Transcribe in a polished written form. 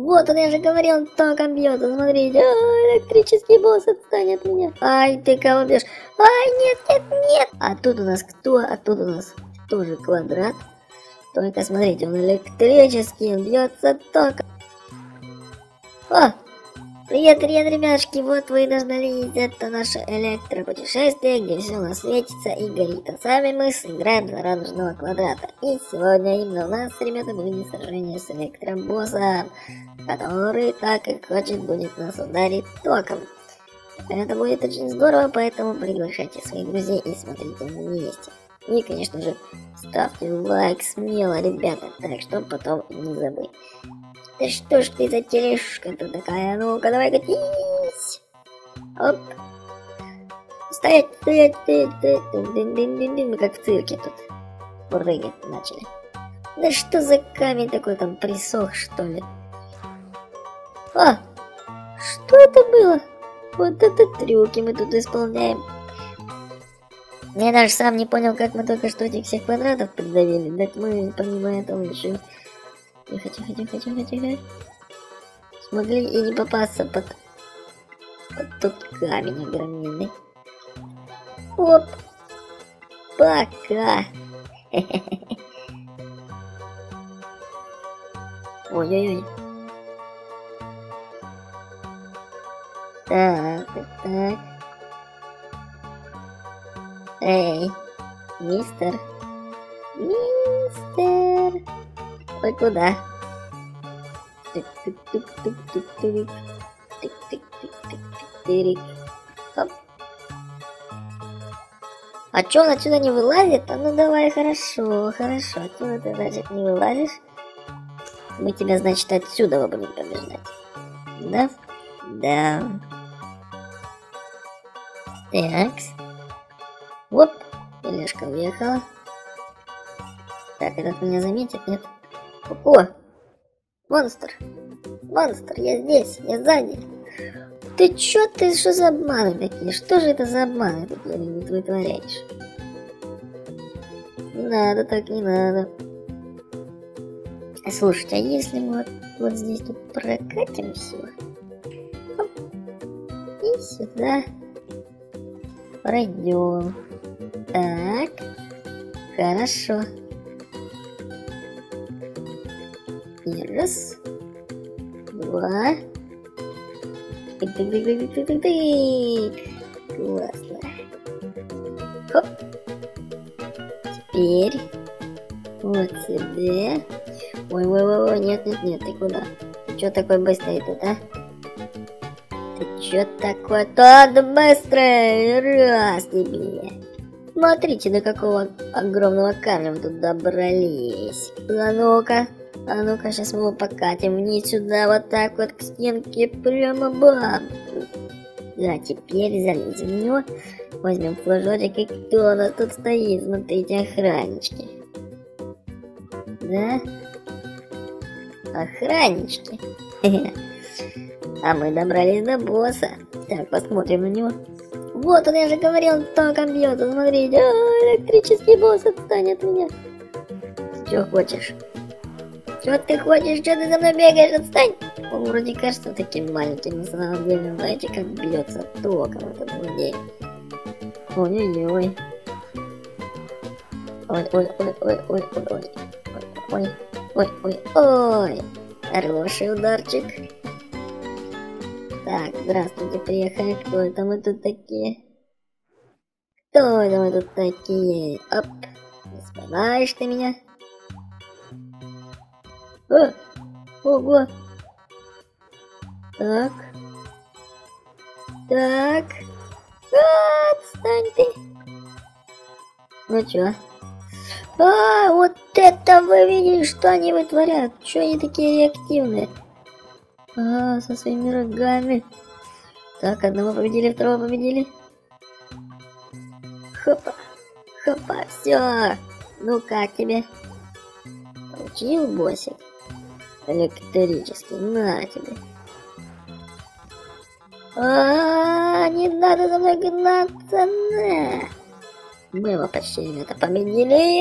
Вот он, я же говорил, он током бьется, смотрите. А, электрический босс, отстань от меня. Ай, ты кого бьешь? Ай, нет, нет, нет. А тут у нас кто? А тут у нас тоже квадрат. Только смотрите, он электрический, он бьется током. О! Привет, привет, ребяшки, вот вы должны видеть, это наше электропутешествие, где все у нас светится и горит. А сами мы сыграем двора нужного квадрата. И сегодня именно у нас, ребята, будет сражение с электробоссом, который так и хочет будет нас ударить током. Это будет очень здорово, поэтому приглашайте своих друзей и смотрите вместе. И, конечно же, ставьте лайк смело, ребята, так, чтобы потом не забыть. Да что ж ты за тележка-то такая? Ну-ка, давай катись! Оп! Стоять! Стоять! Стоять! Стоять! Мы как в цирке тут прыгать начали. Да что за камень такой там присох, что ли? А! Что это было? Вот это трюки мы тут исполняем. Я даже сам не понял, как мы только что этих всех квадратов придавили. Так мы, помимо этого, еще... Тихо. Смогли и не попасться под тот камень огроменный. Оп! Пока! Ой-ой-ой. Так. Эй, мистер. Ой, куда? Тык-тык-тык-тык-тык-тык. Тык-тык-тык-тык-тырик. Хоп. А чё, он отсюда не вылазит? А ну давай, хорошо, хорошо. Отсюда ты, значит, не вылазишь. Мы тебя, значит, отсюда будем побеждать. Да? Да. Такс. Оп. Тележка уехала. Так, этот меня заметит, нет? О! Монстр! Монстр, я здесь, я сзади! Ты чё, ты что за обманы такие? Что же это за обманы такие вытворяешь? Не надо так, не надо. Слушайте, а если мы вот здесь тут прокатим все? Оп. И сюда пройдем. Так, хорошо. Раз, два, классно. Хоп. Теперь вот сюда. Ой-ой-ой, нет, ты куда? Ты чё такой быстрый тут, а? Ты чё такой тут быстрый? Раз тебе. Смотрите, до какого огромного камня мы тут добрались. А ну-ка. А ну-ка, сейчас мы его покатим вниз сюда, вот так вот к стенке, прямо бам! Да, теперь залезем в него, возьмем флажочек, и кто у нас тут стоит, смотрите, охраннички. Да? Охраннички. А мы добрались до босса. Так, посмотрим на него. Вот он, я же говорил, он током бьется, смотрите. А, электрический босс, отстань от меня. Что хочешь? Чё ты хочешь? Чё ты за мной бегаешь? Отстань! Он вроде кажется таким маленьким, на самом деле, знаете, как бьется током этот людей. Ой-ой-ой. Ой-ой-ой. Хороший ударчик. Так, здравствуйте, приехали. Кто это мы тут такие? Кто это мы тут такие? Оп! Не спинаешь ты меня? О! Ого! Так. Так. А, отстань ты! Ну чё? А, вот это вы видели, что они вытворяют? Чё они такие реактивные? А, со своими рогами. Так, одного победили, второго победили. Хопа! Хопа, всё! Ну как тебе? Получил босик? Электрический, на тебе. А, не надо за мной гнаться, на. Мы его почти, ребята, победили.